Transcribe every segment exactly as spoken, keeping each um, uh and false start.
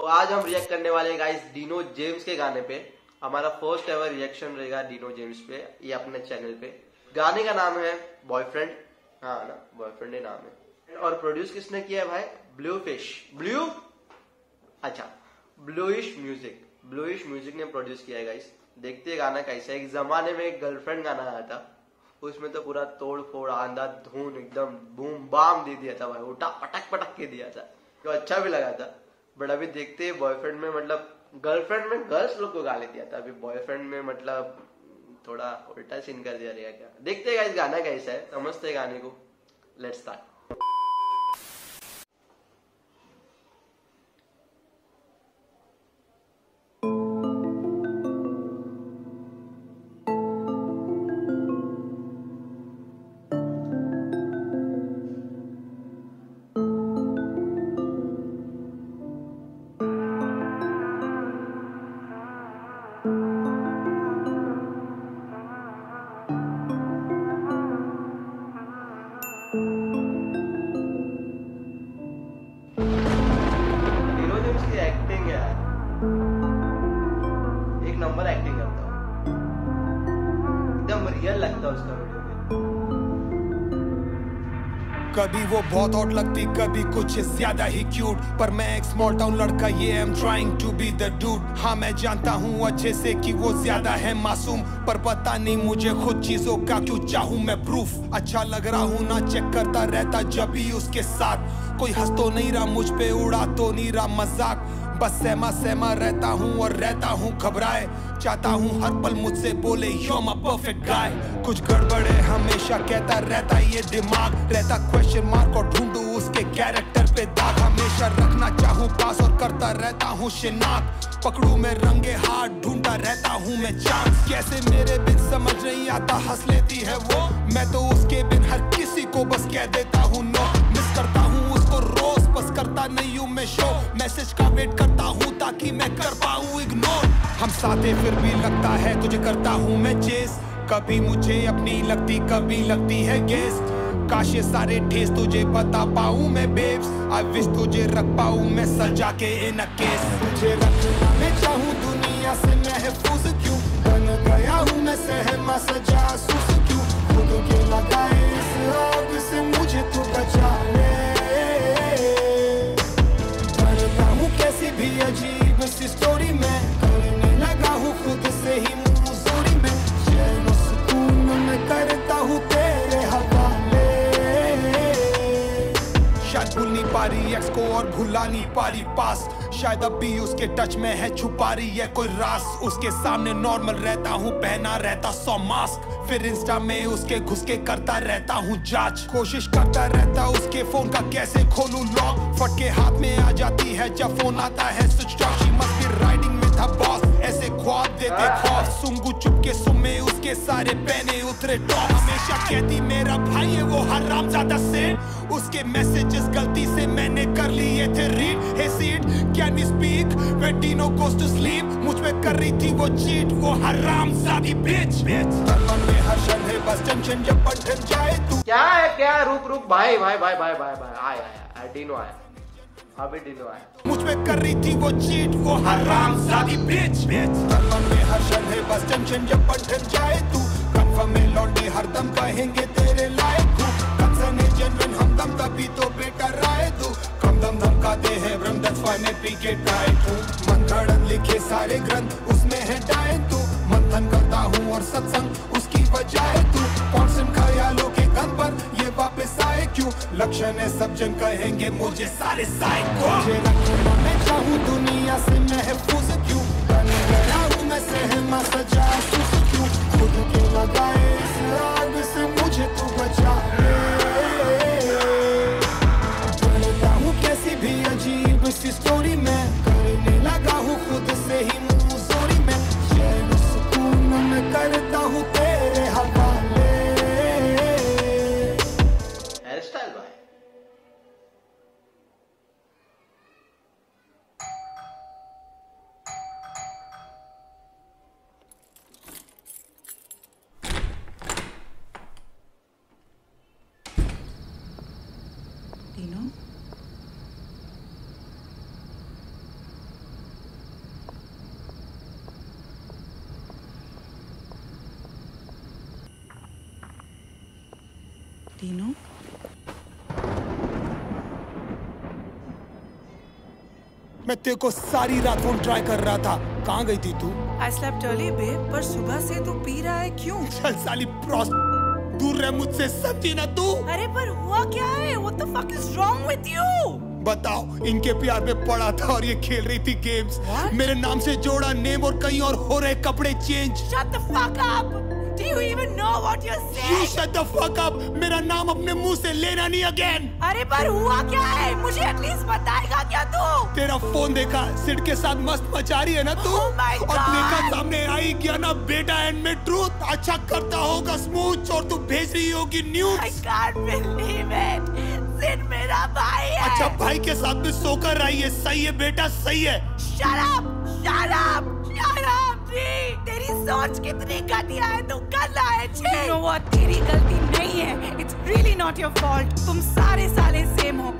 तो आज हम रिएक्ट करने वाले गाइस डिनो जेम्स के गाने पे। हमारा फर्स्ट एवर रिएक्शन रहेगा डिनो जेम्स पे, ये अपने चैनल पे। गाने का नाम है बॉयफ्रेंड, हाँ ना, बॉयफ्रेंड ही नाम है। और प्रोड्यूस किसने किया है भाई? ब्लू फिश ब्लू अच्छा ब्लूइश म्यूजिक ब्लूइश म्यूजिक ने प्रोड्यूस किया है गाइस। देखते है गाना कैसा है। एक जमाने में एक गर्लफ्रेंड गाना आया था, उसमें तो पूरा तोड़ फोड़ आंधा धून एकदम बूम बाम दे दिया था भाई, उठा पटक पटक के दिया था, जो अच्छा भी लगा था। बट अभी देखते हैं बॉयफ्रेंड में, मतलब गर्लफ्रेंड में गर्ल्स लोग को गाली दिया था, अभी बॉयफ्रेंड में मतलब थोड़ा उल्टा सीन कर दिया गया। देखते हैं गाना कैसा है, समझते हैं गाने को। Let's start. एक्टिंग करता हूँ, एकदम रियल लगता है उसका वीडियो में। कभी वो बहुत हॉट लगती, कभी कुछ ज्यादा ही क्यूट, पर मैं एक स्मॉल टाउन लड़का, ये I am trying to be the dude. हाँ मैं जानता हूँ अच्छे से कि वो ज्यादा है मासूम, पर पता नहीं मुझे खुद चीजों का क्यों चाहूँ मैं प्रूफ। अच्छा लग रहा हूँ ना, चेक करता रहता जब भी उसके साथ, कोई हंस तो नहीं रहा मुझ पे, उड़ा तो नहीं रहा मजाक। बस सहमा सहमा रहता हूँ और रहता हूँ घबराए, चाहता हूँ हर पल मुझसे बोले you are my perfect guy. कुछ गड़बड़े हमेशा कहता रहता ये दिमाग, रहता क्वेश्चन मार्क और ढूंढू उसके कैरेक्टर पे दाग। हमेशा रखना चाहूँ पास और करता रहता हूँ शिनाख्त, पकड़ू मैं रंगे हाथ ढूंढता रहता हूँ मैं चांस। कैसे मेरे बिन समझ नहीं आता, हंस लेती है वो, मैं तो उसके बिन हर किसी को बस कह देता हूँ नो। मिस करता हूँ उसको रोज, बस करता नहीं हूँ मैं शो, मैसेज का वेट करता हूँ ताकि मैं कर पाऊँ इग्नोर। हम साथे फिर भी लगता है तुझे करता हूँ मैं चेस, कभी मुझे अपनी लगती कभी लगती है गेस। काश ये सारे ठेस तुझे बता पाऊँ मैं बेब्स, आई विश तुझे रख पाऊँ मैं सजा के इन अ केस। तुझे रखना मैं चाहूँ दुनिया से महफूज, क्यों बन गया हूँ मैं सहमा सजा सूस, क्यों खुद के लगाए इस आग से मुझे तू बचा ले। करता हूँ कैसी भी अजीब सी स्टोरी में, खुद से ही मजदूरी में चैन सुकून में करता हूँ तेरे हवाले। शायद भूल नहीं पा रही एक्स को और भुला नहीं पा रही पास, शायद अब भी उसके टच में है छुपा रही है कोई रास। उसके सामने नॉर्मल रहता हूँ, पहना रहता सौ मास्क, फिर इंस्टा में उसके घुस के करता रहता हूँ जांच। कोशिश करता रहता उसके फोन का कैसे खोलूं लॉक, फट के हाथ में आ जाती है जब फोन आता है स्विच ऑफ। राइडिंग में था बॉस ऐसे ख्वाब देते खौफ, सुंगू चुपके सुमे उसके सारे पहने उतरे टॉप। हमेशा कहती मेरा भाई है वो हरामजादा से, उसके मैसेजेस गलती से मैंने कर लिए थे read. Hey seat can you speak when Dino goes to sleep, मुझ पे कर रही थी वो चीट वो हरामजादी बिच। तन में हर्षन है बस टेंशन जब बंधन जाए तू। क्या है क्या, रुक रुक भाई भाई भाई भाई भाई भाई आया आया डिनो आया, अभी डिनो आया। मुझ पे कर रही थी वो चीट वो हरामजादी बिच। तन में हर्षन है बस टेंशन जब बंधन जाए तू, कंफर्म में लौंडे हरदम कहेंगे तेरे लायक हूँ। कंसर्न है जेन्युइन हमदम तभी तो बेटा राय तू, कम दम धमकाते हैं भ्रम दस फाइने पी के टाइट हूँ। मंथन लिखे सारे ग्रंथ उसमें है टाइम तू, मंथन करता हूँ और सत्संग उसकी बजाय तू। कॉन्स्टेंट ख्यालों के गम पर ये वापस आए क्यों, लक्षण है सब जन कहेंगे मुझे सारे साइको। मैं चाहूँ दुनिया से महफूज, क्यों बन गया हूँ मैं सहमा सजा सूस, क्यों खुद के लगाए इस आग से मुझे तू बचा ले। बनता हूँ कैसी भी अजीब सी स्टोरी में, करने लगा हूँ खुद से ही मजदूरी में, चैन सुकून में करता हूँ तेरे हवाले। Dino? मैं तेरे को सारी रात फोन ट्राई कर रहा था, कहाँ गई थी तू? I slept early babe, पर सुबह से तू पी रहा है क्यों? चल साली प्रोस्ट, दूर रह मुझसे, समझी ना तू? अरे पर हुआ क्या है? What the fuck is wrong with you? बताओ, इनके प्यार में पड़ा था और ये खेल रही थी गेम्स। What? मेरे नाम से जोड़ा नेम और कहीं और हो रहे कपड़े change. Shut the fuck up! Do you even know what you're saying? You shut the fuck up! मेरा नाम अपने मुंह से लेना नहीं अगेन। अरे पर हुआ क्या है? मुझे एटलीस्ट बताएगा क्या तू? तेरा फोन देखा, सिड के साथ मस्त मचा रही है ना तू? Oh my God! और देखा सामने आई क्या ना बेटा एंड में ट्रूथ, अच्छा करता होगा स्मूथ और तू भेज रही होगी news. I can't believe it! Sid मेरा भाई है। अच्छा भाई के साथ में सोकर आई है, सही है बेटा, सही है। Shut up, shut up, shut up जी। तेरी सोच कितनी घटिया है, तू गधा है जी। You know what? तेरी गलती नहीं है। It's really not your fault. तुम सारे साले सेम हो।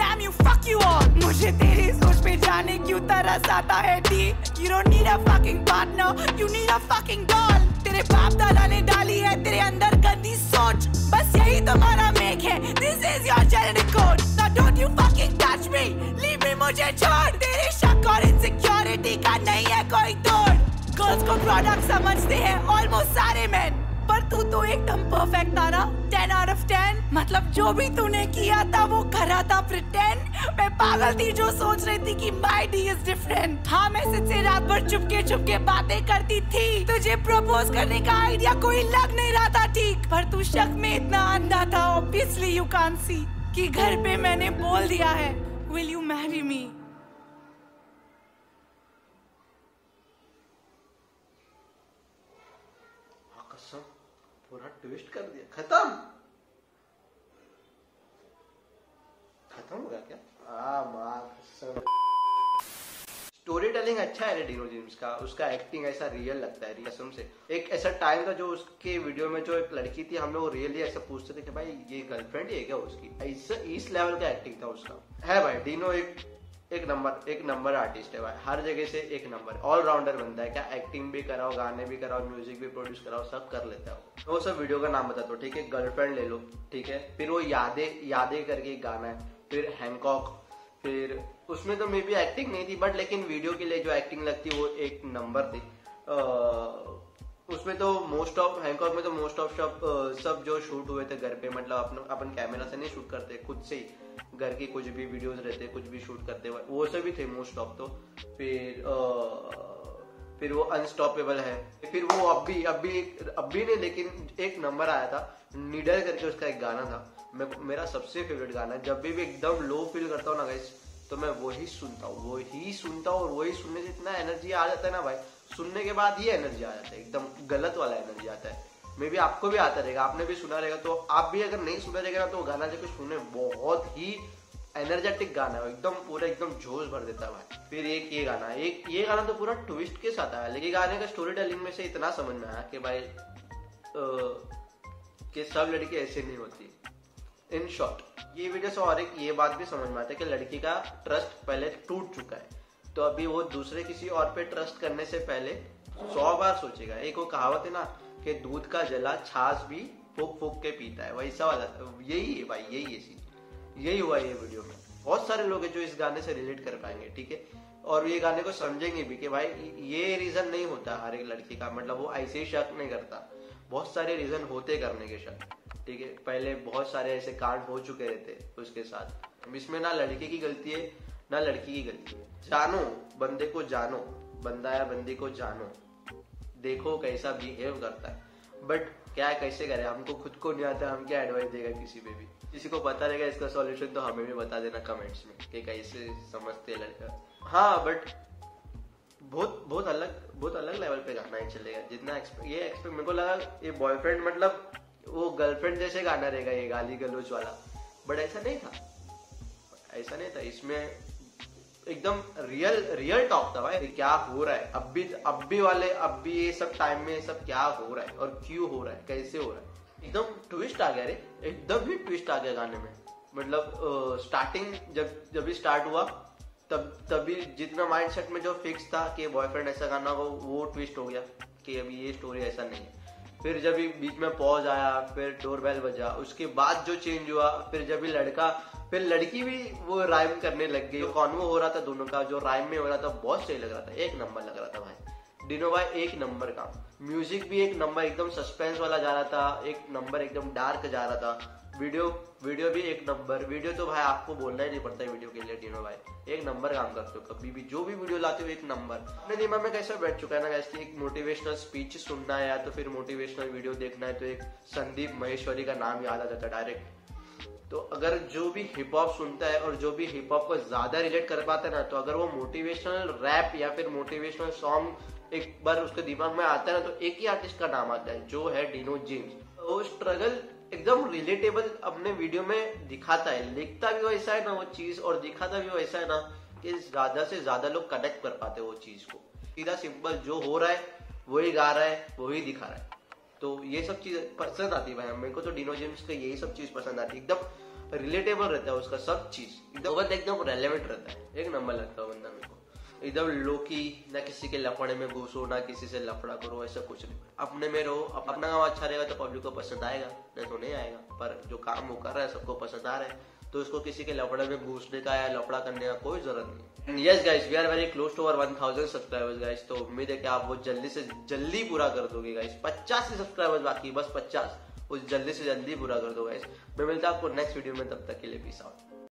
Damn you, fuck you all. मुझे तेरी सोच पे जाने क्यों तरस आता है जी? You don't need a fucking partner. You need a fucking doll. तेरे बाप दादा ने डाली है तेरे अंदर गंदी सोच। बस यही तुम्हारा मेक है। This is your genetic code. Now don't you fucking touch me. Leave me, मुझे छोड़। तेरे शक और इनसिक्योरिटी का नहीं है कोई तोड़। गर्ल्स को प्रोडक्ट समझते हैं ऑलमोस्ट सारे मैन, पर तू तो एकदम परफेक्ट था ना। टेन आउट ऑफ टेन, मतलब जो भी तूने किया था वो करा था प्रिटेंड। मैं पागल थी जो सोच रही थी कि माय डी इज डिफरेंट। हाँ मैं सच्चे रात भर चुपके चुपके बातें करती थी, तुझे प्रपोज करने का आइडिया कोई लग नहीं रहा था ठीक, पर तू शक में इतना अंधा था ऑब्वियसली यू कांट सी कि घर पे मैंने बोल दिया है विल यू मैरी मी। पूरा ट्विस्ट कर दिया, खत्म खत्म होगा क्या? आ, मार स्टोरी टेलिंग अच्छा है डिनो जेम्स का, उसका एक्टिंग ऐसा रियल लगता है कसम से। एक ऐसा टाइम था जो उसके वीडियो में जो एक लड़की थी, हम लोग रियली ऐसा पूछते थे कि भाई ये गर्लफ्रेंड है क्या उसकी, इस, इस लेवल का एक्टिंग था उसका। है भाई डिनो एक एक नंबर एक नंबर आर्टिस्ट है भाई, हर जगह से एक नंबर ऑलराउंडर बनता है। क्या एक्टिंग भी कराओ, गाने भी कराओ, म्यूजिक भी प्रोड्यूस कराओ, सब कर लेता है वो। वो सब वीडियो का नाम बता दो ठीक है, गर्लफ्रेंड ले लो ठीक है, फिर वो यादें यादें करके एक गाना है, फिर हैंकॉक, फिर उसमें तो मे भी एक्टिंग नहीं थी बट लेकिन वीडियो के लिए जो एक्टिंग लगती वो एक नंबर थी। आ, उसमें तो मोस्ट ऑफ हैंकॉक में तो मोस्ट ऑफ सब सब जो शूट हुए थे घर पे, मतलब अपन अपन कैमरा से नहीं शूट करते, खुद से ही घर के कुछ भी वीडियोस रहते, कुछ भी शूट करते हुए वो सभी थे मोस्ट ऑफ। तो फिर आ, फिर वो अनस्टॉपेबल है, फिर वो अब भी अब भी अब भी नहीं लेकिन एक नंबर आया था, नीडल करके उसका एक गाना था, मे, मेरा सबसे फेवरेट गाना है। जब भी भी एकदम लो फील करता हूँ ना गाइस तो मैं वही सुनता हूँ वही सुनता हूँ और वही सुनने से इतना एनर्जी आ जाता है ना भाई, सुनने के बाद ये एनर्जी आ जाता है, एकदम गलत वाला एनर्जी आता है। मे भी आपको भी आता रहेगा, आपने भी सुना रहेगा, तो आप भी अगर नहीं सुना रहेगा तो गाना जब सुने, बहुत ही एनर्जेटिक गाना है, एकदम पूरा एकदम जोश भर देता है भाई। फिर एक ये गाना एक ये गाना तो पूरा ट्विस्ट के साथ आया, लेकिन गाने का स्टोरी टेलिंग में से इतना समझ में आया कि भाई कि सब लड़की ऐसे नहीं होती इन शॉर्ट ये वीडियो से। और एक ये बात भी समझ में आता है कि लड़की का ट्रस्ट पहले टूट चुका है, तो अभी वो दूसरे किसी और पे ट्रस्ट करने से पहले सौ बार सोचेगा। एक वो कहावत है ना कि दूध का जला छाछ भी फूक फूक के पीता है, वैसा वाला यही है भाई, यही है सीन, यही हुआ ये वीडियो में। बहुत सारे लोग हैं जो इस गाने से रिलेट कर पाएंगे ठीक है, और ये गाने को समझेंगे भी कि भाई ये रीजन नहीं होता हर एक लड़की का, मतलब वो ऐसे ही शक नहीं करता, बहुत सारे रीजन होते करने के शक ठीक है। पहले बहुत सारे ऐसे कांड हो चुके रहते उसके साथ। इसमें ना लड़के की गलती है ना लड़की की गलती है, जानो बंदे को, जानो बंदा या बंदी को, जानो देखो कैसा बिहेव करता है, बट क्या कैसे करे हमको खुद को नहीं आता, हम क्या एडवाइस देगा किसी पे भी। किसी को पता रहेगा इसका सॉल्यूशन तो हमें भी बता देना कमेंट्स में कि कैसे समझते लड़का। हाँ बट बहुत बहुत अलग बहुत अलग लेवल पे गाना ही चलेगा जितना एक्सपेक्ट ये एक्सपेक्ट मेरे को लगा। ये बॉयफ्रेंड मतलब वो गर्लफ्रेंड जैसे गाना रहेगा ये गाली गलोच वाला, बट ऐसा नहीं था, ऐसा नहीं था। इसमें एकदम रियल रियल टॉक था भाई, क्या हो रहा है अब भी अब भी वाले अब भी ये सब टाइम में सब क्या हो रहा है और क्यों हो रहा है, कैसे हो रहा है, एकदम ट्विस्ट आ गया रे, एकदम ही ट्विस्ट आ गया गाने में। मतलब स्टार्टिंग जब जब भी स्टार्ट हुआ तब तभी जितना माइंड सेट में जो फिक्स था कि बॉयफ्रेंड ऐसा गाना हो वो ट्विस्ट हो गया कि अभी ये स्टोरी ऐसा नहीं है। फिर जब बीच में पॉज आया, फिर डोरबेल बजा, उसके बाद जो चेंज हुआ, फिर जब भी लड़का फिर लड़की भी वो राइम करने लग गई, कॉन्वो हो रहा था दोनों का, जो राइम में हो रहा था बहुत सही लग रहा था, एक नंबर लग रहा था भाई। डिनो भाई एक नंबर का, म्यूजिक भी एक नंबर, एकदम सस्पेंस वाला जा रहा था, एक नंबर एकदम डार्क जा रहा था, वीडियो वीडियो भी एक नंबर। वीडियो तो भाई आपको बोलना ही नहीं पड़ता है, वीडियो के लिए डिनो भाई एक नंबर काम करते हो, कभी भी जो भी वीडियो लाते हो एक नंबर। अपने दिमाग में कैसा बैठ चुका है ना गाइस कि एक मोटिवेशनल स्पीच सुनना है या तो फिर मोटिवेशनल वीडियो देखना है तो एक संदीप महेश्वरी का नाम याद आ जाता है डायरेक्ट। तो अगर जो भी हिप हॉप सुनता है और जो भी हिप हॉप को ज्यादा रिलेट कर पाता है ना, तो अगर वो मोटिवेशनल रैप या फिर मोटिवेशनल सॉन्ग एक बार उसके दिमाग में आता है ना, तो एक ही आर्टिस्ट का नाम आता है जो है डिनो जेम्स। वो स्ट्रगल एकदम रिलेटेबल अपने वीडियो में दिखाता है, लिखता भी वैसा है ना वो चीज और दिखाता भी वैसा है ना कि ज्यादा से ज्यादा लोग कनेक्ट कर पाते हैं वो चीज को। सीधा सिंपल जो हो रहा है वही गा रहा है, वही दिखा रहा है, तो ये सब चीज पसंद आती है भाई मेरे को। तो डिनो जेम्स का यही सब चीज पसंद आती है, एकदम रिलेटेबल रहता है उसका सब चीज, एकदम रेलेवेंट रहता है, एक नंबर लगता है बंदा मेरे को। एकदम लोकी, ना किसी के लफड़े में घुसो, ना किसी से लफड़ा करो, ऐसा कुछ नहीं, अपने में रहो। अपना काम अच्छा रहेगा तो पब्लिक को पसंद आएगा, नहीं तो नहीं आएगा, पर जो काम वो कर रहा है सबको पसंद आ रहा है, तो उसको किसी के लफड़े में घुसने का या लफड़ा करने का कोई जरूरत नहीं। And yes guys, we are very close to our one thousand subscribers guys, तो उम्मीद है कि आप वो जल्दी से जल्दी पूरा कर दोगे गाइस। पचास ही सब्सक्राइबर्स बाकी, बस पचास, उस जल्दी से जल्दी पूरा कर दो गाइस। मैं मिलता हूं आपको नेक्स्ट वीडियो में, तब तक के लिए पीस आउट।